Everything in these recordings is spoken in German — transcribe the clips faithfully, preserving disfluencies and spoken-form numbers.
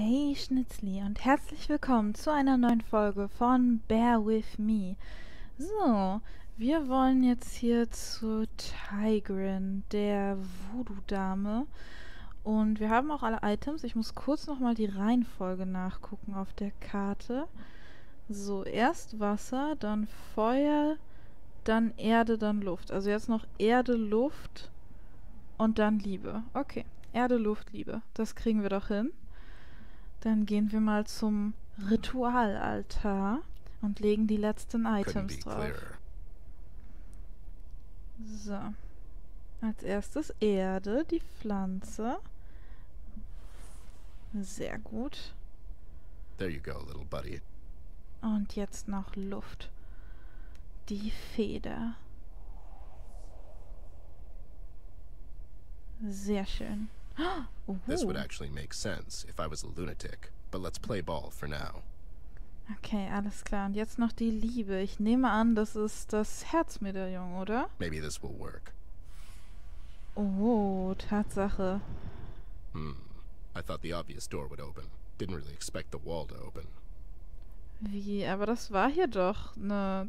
Hey Schnitzli und herzlich willkommen zu einer neuen Folge von Bear With Me. So, wir wollen jetzt hier zu Tigrin, der Voodoo-Dame. Und wir haben auch alle Items. Ich muss kurz nochmal die Reihenfolge nachgucken auf der Karte. So, erst Wasser, dann Feuer, dann Erde, dann Luft. Also jetzt noch Erde, Luft und dann Liebe. Okay, Erde, Luft, Liebe. Das kriegen wir doch hin. Dann gehen wir mal zum Ritualaltar und legen die letzten Items drauf. So. Als erstes Erde, die Pflanze. Sehr gut. There you go, little buddy. Und jetzt noch Luft. Die Feder. Sehr schön. This would actually make sense if I was a lunatic, but let's play ball for now. Okay, alles klar. Und jetzt noch die Liebe. Ich nehme an, das ist das Herzmedaillon, oder? Maybe this will work. Oh, Tatsache. Hmm. I thought the obvious door would open. Didn't really expect the wall to open. Wie? Aber das war hier doch eine...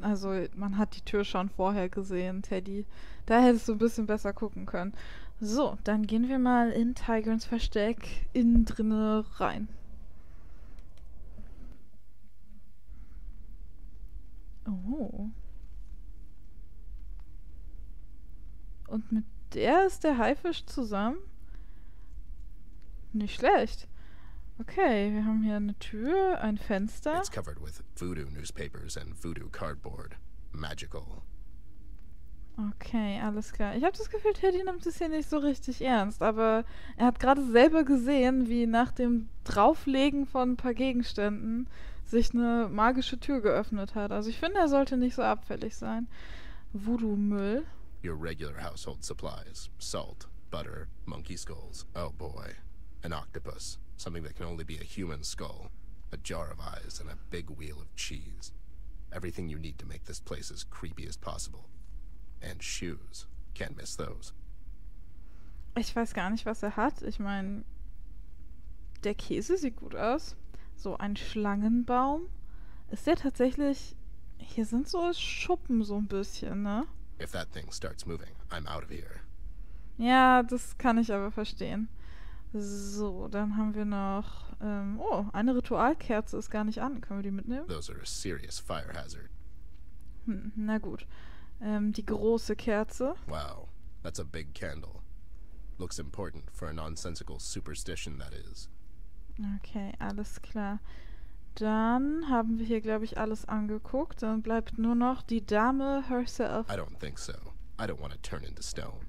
Also, man hat die Tür schon vorher gesehen, Teddy. Da hättest du ein bisschen besser gucken können. So, dann gehen wir mal in Tigrins Versteck innen drinne rein. Oh. Und mit der ist der Haifisch zusammen? Nicht schlecht. Okay, wir haben hier eine Tür, ein Fenster. It's covered with voodoo newspapers and voodoo cardboard. Magical. Okay, alles klar. Ich habe das Gefühl, Teddy nimmt es hier nicht so richtig ernst, aber er hat gerade selber gesehen, wie nach dem Drauflegen von ein paar Gegenständen sich eine magische Tür geöffnet hat. Also ich finde, er sollte nicht so abfällig sein. Voodoo-Müll. Your regular household supplies. Salt, butter, monkey skulls. Oh boy. An octopus. Something that can only be a human skull, a jar of eyes, and a big wheel of cheese. Everything you need to make this place as creepy as possible. And shoes. Can't miss those. Ich weiß gar nicht, was er hat. Ich meine, der Käse sieht gut aus. So ein Schlangenbaum. Ist der tatsächlich... Hier sind so Schuppen so ein bisschen, ne? If that thing starts moving, I'm out of here. Ja, das kann ich aber verstehen. So, dann haben wir noch... Ähm, oh, eine Ritualkerze ist gar nicht an. Können wir die mitnehmen? Those are a serious fire hazard. Hm, na gut. Ähm, die große Kerze. Wow, that's a big candle. Looks important for a nonsensical superstition, that is. Okay, alles klar. Dann haben wir hier, glaube ich, alles angeguckt. Dann bleibt nur noch die Dame herself. I don't think so. I don't want to turn into stone.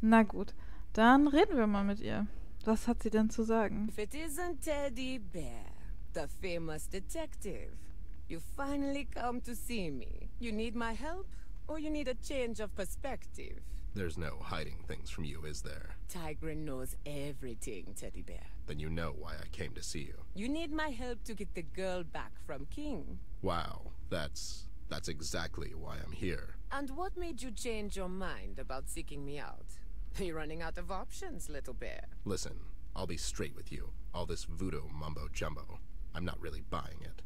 Na gut. Dann reden wir mal mit ihr. Was hat sie denn zu sagen? If it isn't Teddy Bear, the famous detective. You finally come to see me. You need my help or you need a change of perspective? There's no hiding things from you, is there? Tigrin knows everything, Teddy Bear. Then you know why I came to see you. You need my help to get the girl back from King. Wow, that's that's exactly why I'm here. And what made you change your mind about seeking me out? You're running out of options, little bear. Listen, I'll be straight with you. All this voodoo mumbo-jumbo, I'm not really buying it.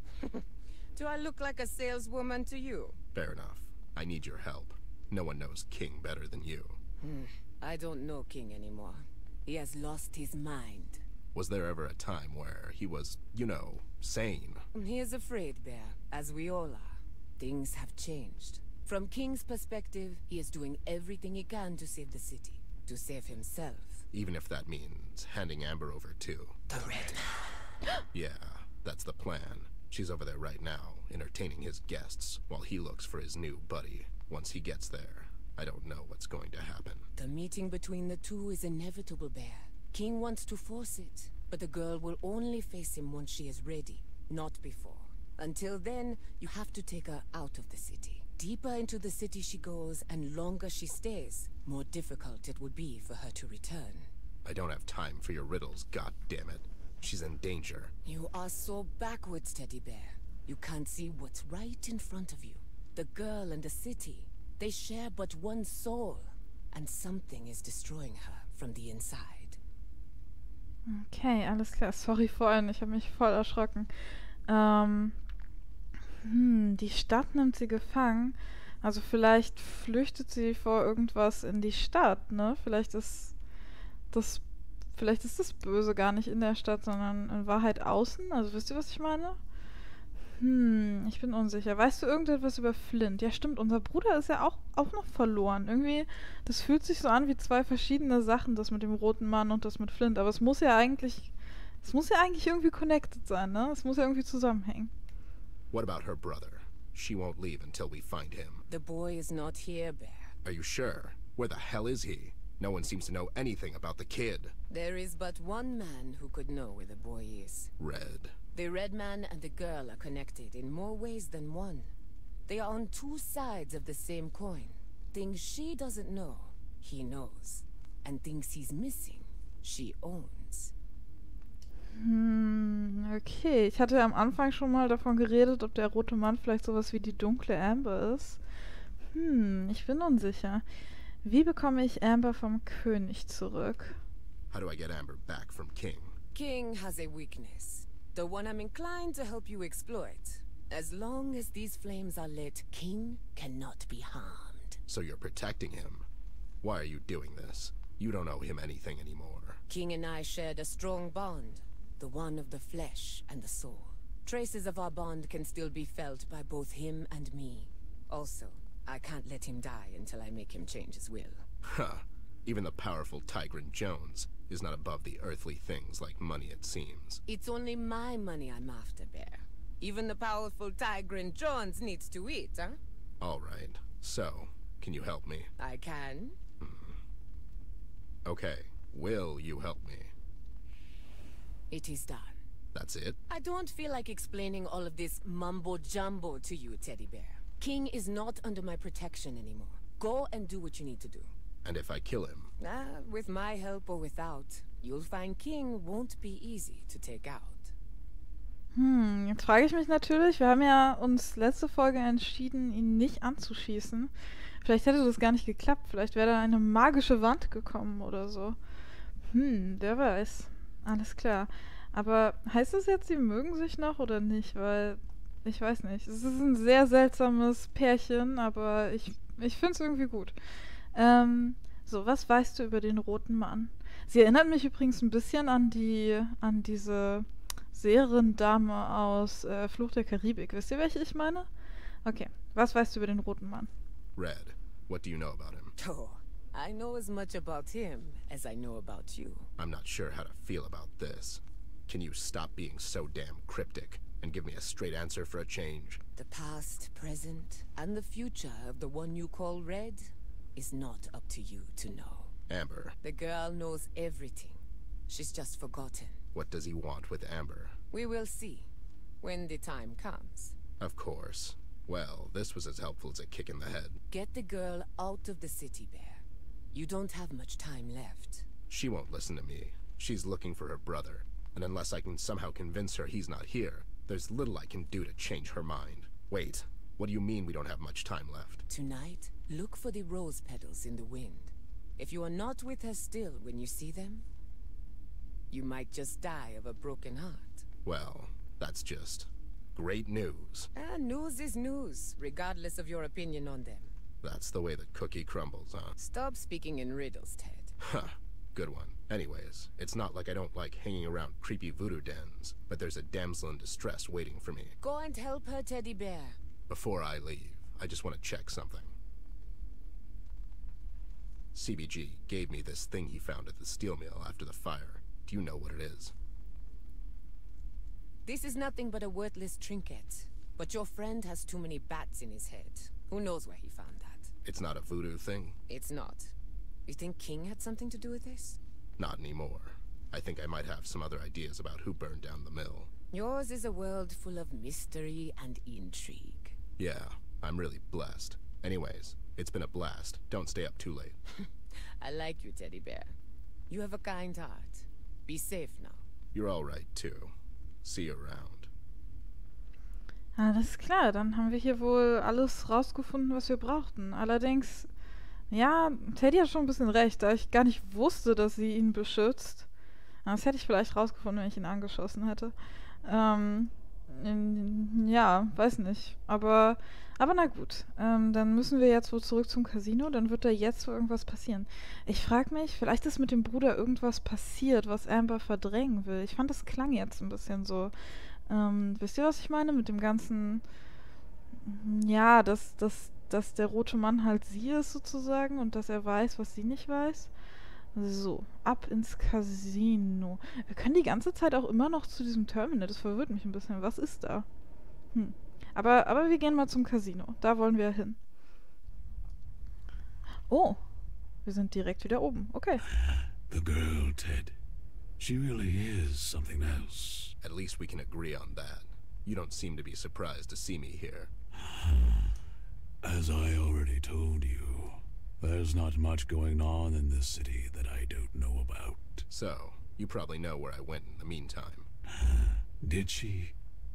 Do I look like a saleswoman to you? Fair enough. I need your help. No one knows King better than you. Hmm. I don't know King anymore. He has lost his mind. Was there ever a time where he was, you know, sane? He is afraid, Bear, as we all are. Things have changed. From King's perspective, he is doing everything he can to save the city. To save himself. Even if that means handing Amber over to... The Red Man. Yeah, that's the plan. She's over there right now, entertaining his guests, while he looks for his new buddy. Once he gets there, I don't know what's going to happen. The meeting between the two is inevitable, Bear. King wants to force it, but the girl will only face him once she is ready, not before. Until then, you have to take her out of the city. Deeper into the city she goes, and longer she stays, more difficult it would be for her to return. I don't have time for your riddles, goddammit. She's in danger. You are so backwards, Teddy Bear. You can't see what's right in front of you. The girl and the city, they share but one soul, and something is destroying her from the inside. Okay, alles klar. Sorry vorhin, ich habe mich voll erschrocken. Ähm, hm, die Stadt nimmt sie gefangen. Also vielleicht flüchtet sie vor irgendwas in die Stadt, ne? Vielleicht ist das, vielleicht ist das Böse gar nicht in der Stadt, sondern in Wahrheit außen. Also wisst ihr, was ich meine? Hm, ich bin unsicher. Weißt du irgendetwas über Flint? Ja, stimmt, unser Bruder ist ja auch, auch noch verloren. Irgendwie, das fühlt sich so an wie zwei verschiedene Sachen, das mit dem roten Mann und das mit Flint. Aber es muss ja eigentlich, es muss ja eigentlich irgendwie connected sein, ne? Es muss ja irgendwie zusammenhängen. What about her brother? She won't leave until we find him. The boy is not here, Bear. Are you sure? Where the hell is he? No one seems to know anything about the kid. There is but one man who could know where the boy is. Red. The red man and the girl are connected in more ways than one. They are on two sides of the same coin. Things she doesn't know, he knows. And things he's missing, she owns. Hm, okay. Ich hatte am Anfang schon mal davon geredet, ob der rote Mann vielleicht sowas wie die dunkle Amber ist. Hm, ich bin unsicher. Wie bekomme ich Amber vom König zurück? How do I get Amber back from King? King has a weakness. The one I'm inclined to help you exploit. As long as these flames are lit, King cannot be harmed. So you're protecting him. Why are you doing this? You don't owe him anything anymore. King and I shared a strong bond. The one of the flesh and the soul. Traces of our bond can still be felt by both him and me. Also, I can't let him die until I make him change his will. Huh. Even the powerful Tigrin Jones is not above the earthly things like money, it seems. It's only my money I'm after, Bear. Even the powerful Tigrin Jones needs to eat, huh? All right. So, can you help me? I can. Hmm. Okay. Will you help me? It is done. That's it? I don't feel like explaining all of this mumbo-jumbo to you, Teddy Bear. King is not under my protection anymore. Go and do what you need to do. And if I kill him? Ah, with my help or without, you'll find King won't be easy to take out. Hm, jetzt frage ich mich natürlich, wir haben ja uns letzte Folge entschieden, ihn nicht anzuschießen. Vielleicht hätte das gar nicht geklappt, vielleicht wäre da eine magische Wand gekommen oder so. Hm, wer weiß. Alles klar. Aber heißt das jetzt, sie mögen sich noch oder nicht? Weil, ich weiß nicht. Es ist ein sehr seltsames Pärchen, aber ich, ich finde es irgendwie gut. Ähm, so, was weißt du über den roten Mann? Sie erinnert mich übrigens ein bisschen an die, an diese Serendame aus äh, Fluch der Karibik. Wisst ihr, welche ich meine? Okay. Was weißt du über den roten Mann? Red, what do you know about him? Oh. I know as much about him as I know about you. I'm not sure how to feel about this. Can you stop being so damn cryptic and give me a straight answer for a change? The past, present, and the future of the one you call Red is not up to you to know. Amber. The girl knows everything. She's just forgotten. What does he want with Amber? We will see when the time comes. Of course. Well, this was as helpful as a kick in the head. Get the girl out of the city, Bear. You don't have much time left. She won't listen to me. She's looking for her brother. And unless I can somehow convince her he's not here, there's little I can do to change her mind. Wait, what do you mean we don't have much time left? Tonight, look for the rose petals in the wind. If you are not with her still when you see them, you might just die of a broken heart. Well, that's just great news. Ah, news is news, regardless of your opinion on them. That's the way the cookie crumbles, huh? Stop speaking in riddles, Ted. Huh. Good one. Anyways, it's not like I don't like hanging around creepy voodoo dens, but there's a damsel in distress waiting for me. Go and help her, Teddy Bear. Before I leave, I just want to check something. C B G gave me this thing he found at the steel mill after the fire. Do you know what it is? This is nothing but a worthless trinket, but your friend has too many bats in his head. Who knows where he found that? It's not a voodoo thing? It's not. You think King had something to do with this? Not anymore. I think I might have some other ideas about who burned down the mill. Yours is a world full of mystery and intrigue. Yeah, I'm really blessed. Anyways, it's been a blast. Don't stay up too late. I like you, Teddy Bear. You have a kind heart. Be safe now. You're all right, too. See you around. Alles klar, dann haben wir hier wohl alles rausgefunden, was wir brauchten. Allerdings, ja, Teddy hat schon ein bisschen recht, da ich gar nicht wusste, dass sie ihn beschützt. Das hätte ich vielleicht rausgefunden, wenn ich ihn angeschossen hätte. Ähm, ja, weiß nicht. Aber, aber na gut. Ähm, dann müssen wir jetzt wohl zurück zum Casino. Dann wird da jetzt wohl irgendwas passieren. Ich frage mich, vielleicht ist mit dem Bruder irgendwas passiert, was Amber verdrängen will. Ich fand, das klang jetzt ein bisschen so. Ähm, wisst ihr, was ich meine? Mit dem ganzen... Ja, dass, dass, dass der rote Mann halt sie ist sozusagen und dass er weiß, was sie nicht weiß. So, ab ins Casino. Wir können die ganze Zeit auch immer noch zu diesem Terminal. Das verwirrt mich ein bisschen. Was ist da? Hm. Aber, aber wir gehen mal zum Casino. Da wollen wir hin. Oh, wir sind direkt wieder oben. Okay. The girl, Ted. She really is something else. At least we can agree on that. You don't seem to be surprised to see me here. As I already told you, there's not much going on in this city that I don't know about. So, you probably know where I went in the meantime. Did she?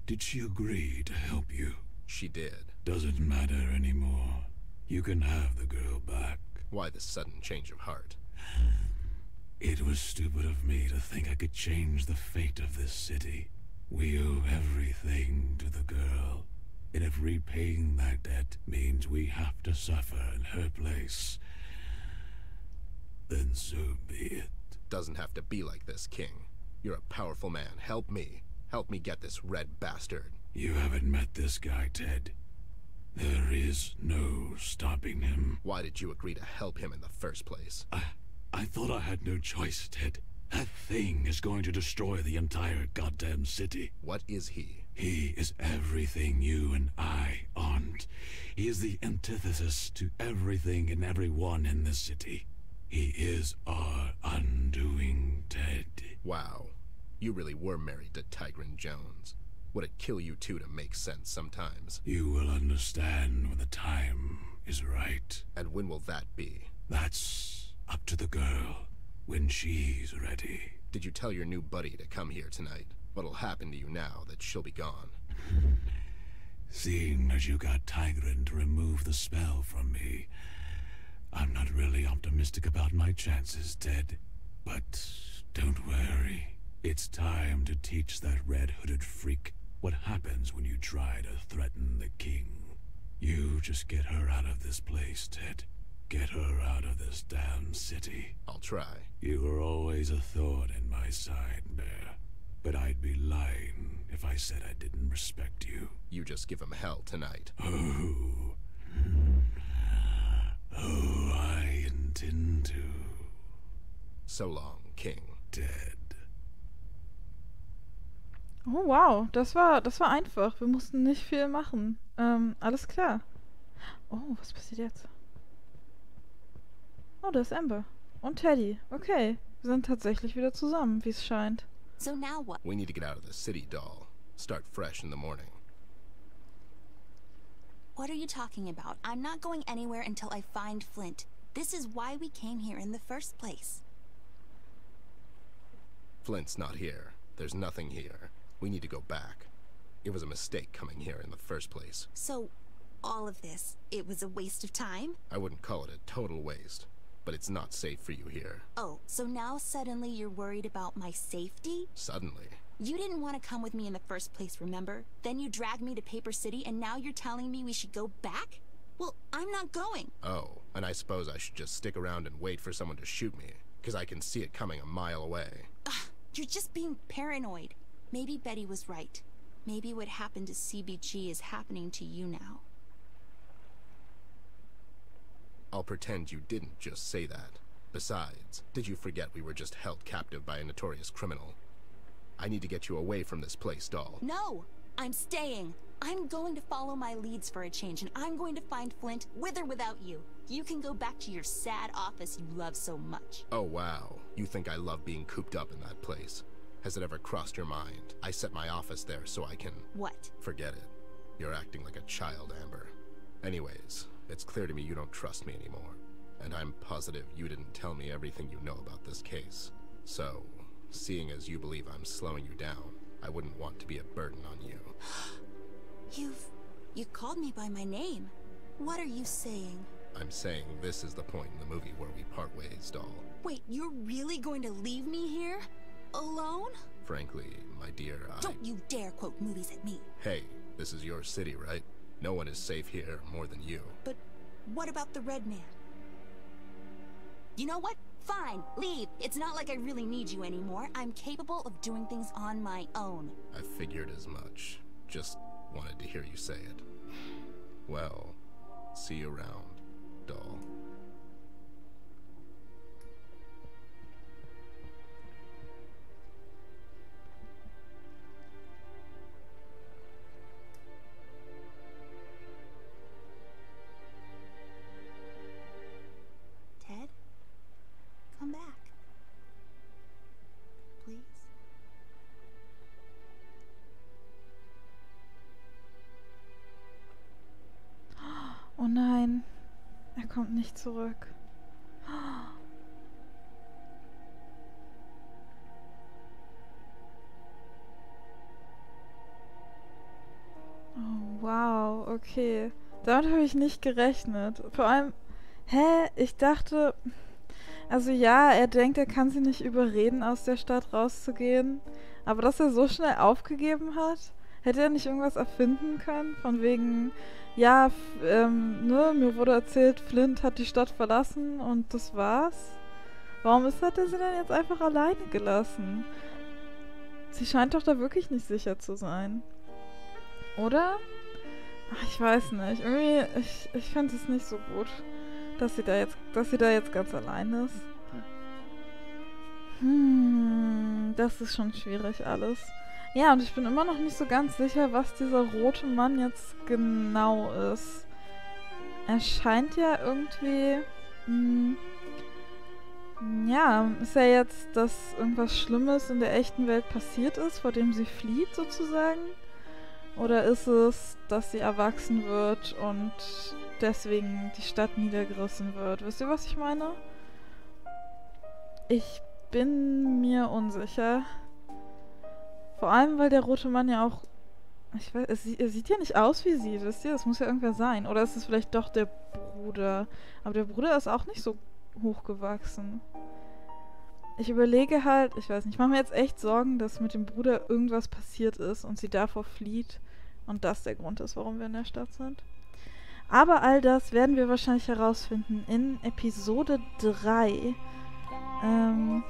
Did she agree to help you? She did. Doesn't matter anymore. You can have the girl back. Why this sudden change of heart? It was stupid of me to think I could change the fate of this city. We owe everything to the girl, and if repaying that debt means we have to suffer in her place, then so be it. Doesn't have to be like this, King. You're a powerful man. Help me. Help me get this red bastard. You haven't met this guy, Ted. There is no stopping him. Why did you agree to help him in the first place? I, I thought I had no choice, Ted. That thing is going to destroy the entire goddamn city. What is he? He is everything you and I aren't. He is the antithesis to everything and everyone in this city. He is our undoing, Ted. Wow. You really were married to Tigrin Jones. Would it kill you two to make sense sometimes? You will understand when the time is right. And when will that be? That's up to the girl. When she's ready. Did you tell your new buddy to come here tonight? What'll happen to you now that she'll be gone? Seeing as you got Tigrin to remove the spell from me, I'm not really optimistic about my chances, Ted. But don't worry. It's time to teach that red-hooded freak what happens when you try to threaten the king. You just get her out of this place, Ted. Get her out of this damn city. I'll try. You were always a thorn in my side, Bear. But I'd be lying if I said I didn't respect you. You just give him hell tonight. Oh. Oh, I intend to. So long, King. Ted. Oh, wow. Das war, das war einfach. Wir mussten nicht viel machen. Ähm, alles klar. Oh, was passiert jetzt? Oh, da ist Amber. Und Teddy. Okay. Wir sind tatsächlich wieder zusammen, wie es scheint. So now what? We need to get out of the city, doll. Start fresh in the morning. What are you talking about? I'm not going anywhere until I find Flint. This is why we came here in the first place. Flint's not here. There's nothing here. We need to go back. It was a mistake coming here in the first place. So, all of this, it was a waste of time? I wouldn't call it a total waste. But it's not safe for you here. Oh, so now suddenly you're worried about my safety? Suddenly. You didn't want to come with me in the first place, remember? Then you dragged me to Paper City, and now you're telling me we should go back? Well, I'm not going. Oh, and I suppose I should just stick around and wait for someone to shoot me, because I can see it coming a mile away. Ugh, you're just being paranoid. Maybe Betty was right. Maybe what happened to C B G is happening to you now. I'll pretend you didn't just say that. Besides, did you forget we were just held captive by a notorious criminal? I need to get you away from this place, doll. No! I'm staying! I'm going to follow my leads for a change, and I'm going to find Flint with or without you. You can go back to your sad office you love so much. Oh, wow. You think I love being cooped up in that place. Has it ever crossed your mind? I set my office there so I can... What? Forget it. You're acting like a child, Amber. Anyways... It's clear to me you don't trust me anymore, and I'm positive you didn't tell me everything you know about this case. So, seeing as you believe I'm slowing you down, I wouldn't want to be a burden on you. You've... you called me by my name. What are you saying? I'm saying this is the point in the movie where we part ways, doll. Wait, you're really going to leave me here? Alone? Frankly, my dear, I... Don't you dare quote movies at me. Hey, this is your city, right? No one is safe here more than you. But what about the red man? You know what? Fine, leave. It's not like I really need you anymore. I'm capable of doing things on my own. I figured as much. Just wanted to hear you say it. Well, see you around, doll. Ted, come back. Please. Oh nein, er kommt nicht zurück. Oh wow, okay. Damit habe ich nicht gerechnet. Vor allem, hä? Ich dachte, also ja, er denkt, er kann sie nicht überreden, aus der Stadt rauszugehen. Aber dass er so schnell aufgegeben hat, hätte er nicht irgendwas erfinden können? Von wegen... Ja, ähm, ne, mir wurde erzählt, Flint hat die Stadt verlassen und das war's. Warum ist, hat er sie denn jetzt einfach alleine gelassen? Sie scheint doch da wirklich nicht sicher zu sein. Oder? Ach, ich weiß nicht. Irgendwie, ich, ich fand es nicht so gut, dass sie da jetzt, dass sie da jetzt ganz allein ist. Hm, das ist schon schwierig alles. Ja, und ich bin immer noch nicht so ganz sicher, was dieser rote Mann jetzt genau ist. Er scheint ja irgendwie... Mh, ja, ist ja jetzt, dass irgendwas Schlimmes in der echten Welt passiert ist, vor dem sie flieht sozusagen? Oder ist es, dass sie erwachsen wird und deswegen die Stadt niedergerissen wird? Wisst ihr, was ich meine? Ich bin mir unsicher. Vor allem, weil der rote Mann ja auch... Ich weiß, es, er sieht ja nicht aus wie sie, wisst ihr? Das muss ja irgendwer sein. Oder ist es vielleicht doch der Bruder? Aber der Bruder ist auch nicht so hochgewachsen. Ich überlege halt... Ich weiß nicht, ich mache mir jetzt echt Sorgen, dass mit dem Bruder irgendwas passiert ist und sie davor flieht. Und das der Grund ist, warum wir in der Stadt sind. Aber all das werden wir wahrscheinlich herausfinden in Episode drei. Ähm,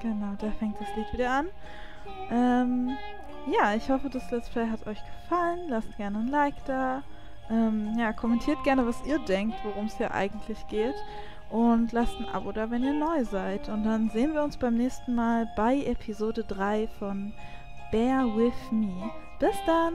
genau, da fängt das Lied wieder an. Ähm, ja, ich hoffe, das Let's Play hat euch gefallen. Lasst gerne ein Like da. Ähm, ja, kommentiert gerne, was ihr denkt, worum es hier eigentlich geht. Und lasst ein Abo da, wenn ihr neu seid. Und dann sehen wir uns beim nächsten Mal bei Episode drei von Bear With Me. Bis dann!